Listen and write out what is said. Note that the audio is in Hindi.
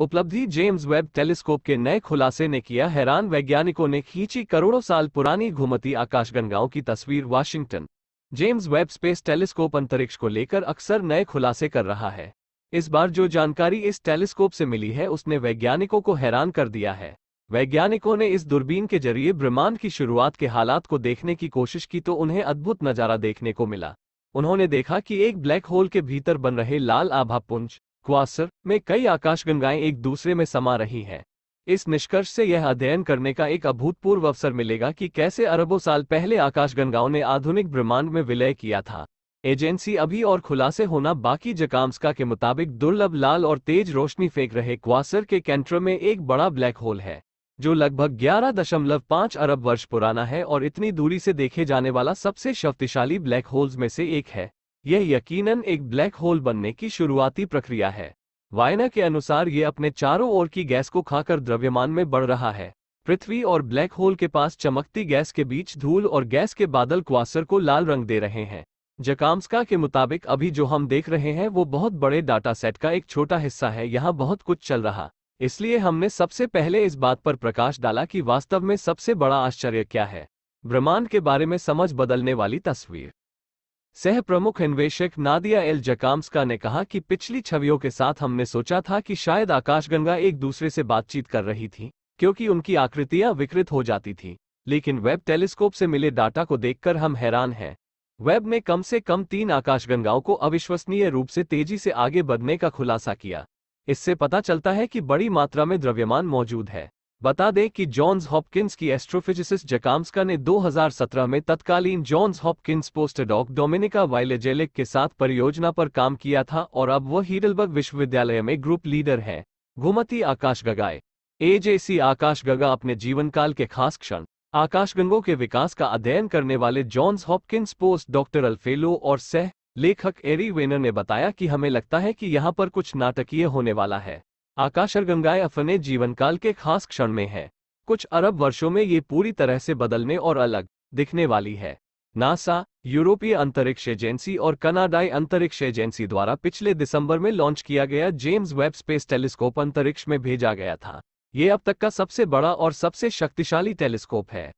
उपलब्धि जेम्स वेब टेलीस्कोप के नए खुलासे ने किया हैरान। वैज्ञानिकों ने खींची करोड़ों साल पुरानी घुमती आकाशगंगाओं की तस्वीर। Washington James Webb space telescope अंतरिक्ष को लेकर अक्सर नए खुलासे कर रहा है। इस बार जो जानकारी इस टेलीस्कोप से मिली है उसने वैज्ञानिकों को हैरान कर दिया है। वैज्ञानिकों ने इस दूरबीन के जरिए ब्रह्मांड की शुरुआत के हालात को देखने की कोशिश की तो उन्हें अद्भुत नज़ारा देखने को मिला। उन्होंने देखा कि एक ब्लैक होल के भीतर बन रहे लाल आभापुंज क्वासर में कई आकाशगंगाएं एक दूसरे में समा रही हैं। इस निष्कर्ष से यह अध्ययन करने का एक अभूतपूर्व अवसर मिलेगा कि कैसे अरबों साल पहले आकाशगंगाओं ने आधुनिक ब्रह्मांड में विलय किया था। एजेंसी अभी और खुलासे होना बाकी। ज़काम्स्का के मुताबिक दुर्लभ लाल और तेज रोशनी फेंक रहे क्वासर के केंद्र में एक बड़ा ब्लैक होल है जो लगभग 11.5 अरब वर्ष पुराना है और इतनी दूरी से देखे जाने वाला सबसे शक्तिशाली ब्लैक होल्स में से एक है। यह यकीनन एक ब्लैक होल बनने की शुरुआती प्रक्रिया है। वाइनर के अनुसार यह अपने चारों ओर की गैस को खाकर द्रव्यमान में बढ़ रहा है। पृथ्वी और ब्लैक होल के पास चमकती गैस के बीच धूल और गैस के बादल क्वासर को लाल रंग दे रहे हैं। ज़काम्स्का के मुताबिक अभी जो हम देख रहे हैं वो बहुत बड़े डाटा सेट का एक छोटा हिस्सा है। यहाँ बहुत कुछ चल रहा, इसलिए हमने सबसे पहले इस बात पर प्रकाश डाला कि वास्तव में सबसे बड़ा आश्चर्य क्या है। ब्रह्मांड के बारे में समझ बदलने वाली तस्वीर। सह प्रमुख अन्वेषक नादिया एल ज़काम्स्का ने कहा कि पिछली छवियों के साथ हमने सोचा था कि शायद आकाशगंगा एक दूसरे से बातचीत कर रही थी क्योंकि उनकी आकृतियां विकृत हो जाती थी, लेकिन वेब टेलीस्कोप से मिले डाटा को देखकर हम हैरान हैं। वेब ने कम से कम 3 आकाशगंगाओं को अविश्वसनीय रूप से तेजी से आगे बढ़ने का खुलासा किया। इससे पता चलता है कि बड़ी मात्रा में द्रव्यमान मौजूद है। बता दें कि जॉन्स हॉपकिंस की एस्ट्रोफिजिसिस्ट ज़काम्स्का ने 2017 में तत्कालीन Johns Hopkins postdoc Dominika Wylezalek के साथ परियोजना पर काम किया था और अब वह हीडलबर्ग विश्वविद्यालय में ग्रुप लीडर हैं। घुमती आकाशगंगाएं एजेसी आकाशगंगा अपने जीवनकाल के खास क्षण आकाशगंगों के विकास का अध्ययन करने वाले Johns Hopkins post doctoral fellow और सह लेखक एरी वेनर ने बताया कि हमें लगता है कि यहाँ पर कुछ नाटकीय होने वाला है। आकाशगंगाएं अपने जीवनकाल के खास क्षण में हैं। कुछ अरब वर्षों में ये पूरी तरह से बदलने और अलग दिखने वाली है। नासा, यूरोपीय अंतरिक्ष एजेंसी और कनाडाई अंतरिक्ष एजेंसी द्वारा पिछले दिसंबर में लॉन्च किया गया जेम्स वेब स्पेस टेलीस्कोप अंतरिक्ष में भेजा गया था। ये अब तक का सबसे बड़ा और सबसे शक्तिशाली टेलीस्कोप है।